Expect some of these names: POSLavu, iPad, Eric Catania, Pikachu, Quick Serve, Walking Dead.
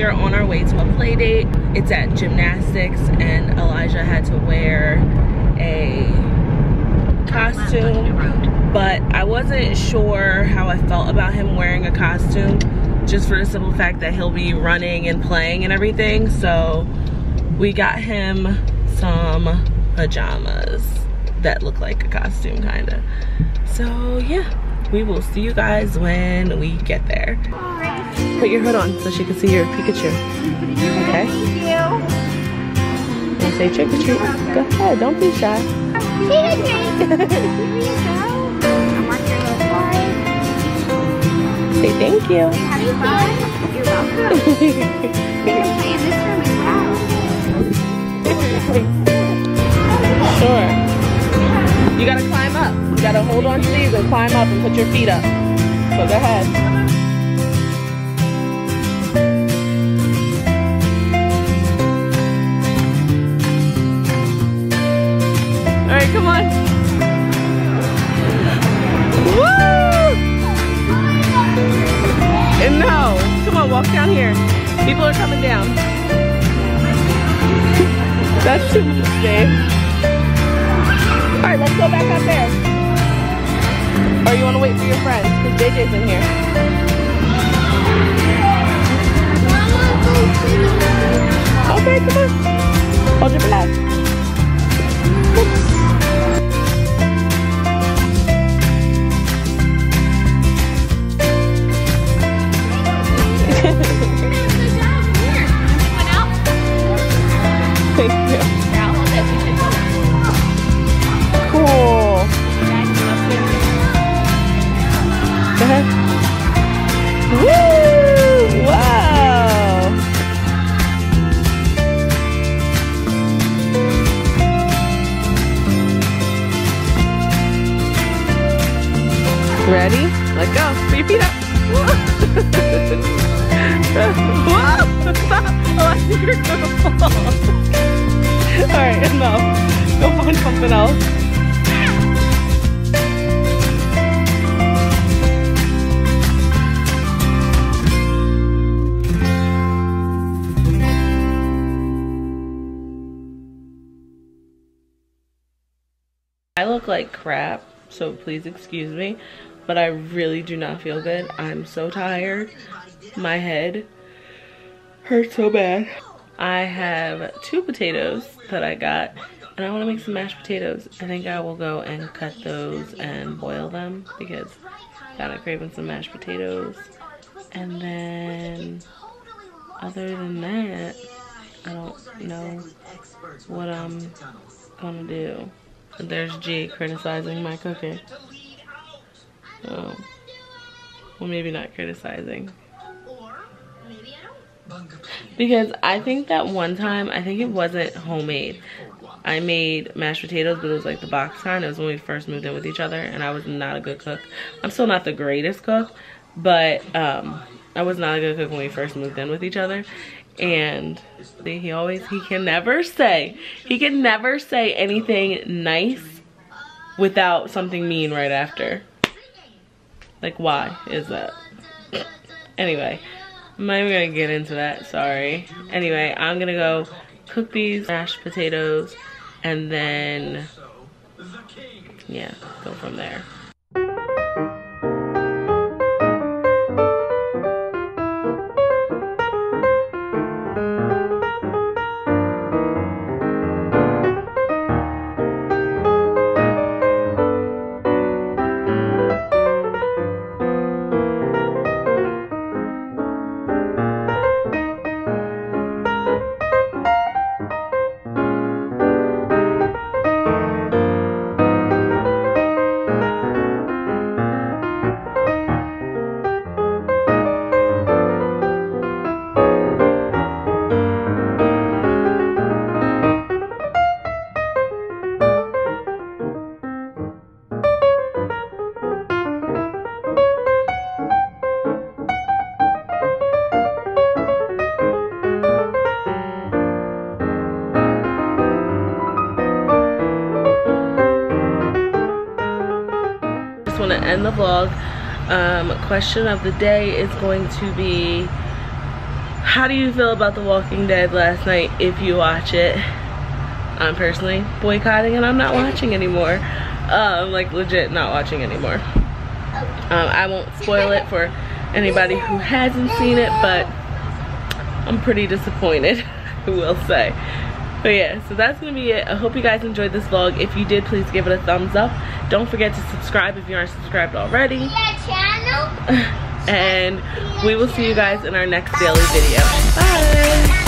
we are on our way to a play date. It's at gymnastics, and Elijah had to wear a costume, but I wasn't sure how I felt about him wearing a costume, just for the simple fact that he'll be running and playing and everything. So we got him some pajamas that look like a costume, kinda. So yeah, we will see you guys when we get there. Put your hood on so she can see your Pikachu. Okay? And say trick or treat. Go ahead, don't be shy. Say thank you. Having fun? You're welcome. They're playing this room as well. Sure. You gotta climb up. You gotta hold on to these and climb up and put your feet up. So go ahead. All right, come on. Woo! And no, come on, walk down here. People are coming down. That's too much, babe. Alright, let's go back up there. Or you want to wait for your friends, because JJ's in here. Okay, come on. Hold your breath. Thank you. Ready? Let go. Put your feet up. Whoa! Stop! I think you're gonna fall. Alright, enough. Go find something else. I look like crap, so please excuse me. But I really do not feel good. I'm so tired. My head hurts so bad. I have 2 potatoes that I got, and I want to make some mashed potatoes. I think I will go and cut those and boil them because I'm kind of craving some mashed potatoes. And then, other than that, I don't know what I'm gonna do. There's G criticizing my cooking. Oh. Well, maybe not criticizing. Because I think that one time, I think it wasn't homemade. I made mashed potatoes, but it was like the box kind. It was when we first moved in with each other, and I was not a good cook. I'm still not the greatest cook, but I was not a good cook when we first moved in with each other. And he can never say anything nice without something mean right after. Like, why is that? Anyway, I'm not even gonna get into that, sorry. Anyway, I'm gonna go cook these mashed potatoes and then, yeah, go from there. Want to end the vlog. Question of the day is going to be, How do you feel about The Walking Dead last night if you watch it? I'm personally boycotting and I'm not watching anymore. Like legit not watching anymore. I won't spoil it for anybody who hasn't seen it, but I'm pretty disappointed, I will say. But yeah, so that's gonna be it. I hope you guys enjoyed this vlog. If you did, please give it a thumbs up. Don't forget to subscribe if you aren't subscribed already. And we will see you guys in our next daily video. Bye!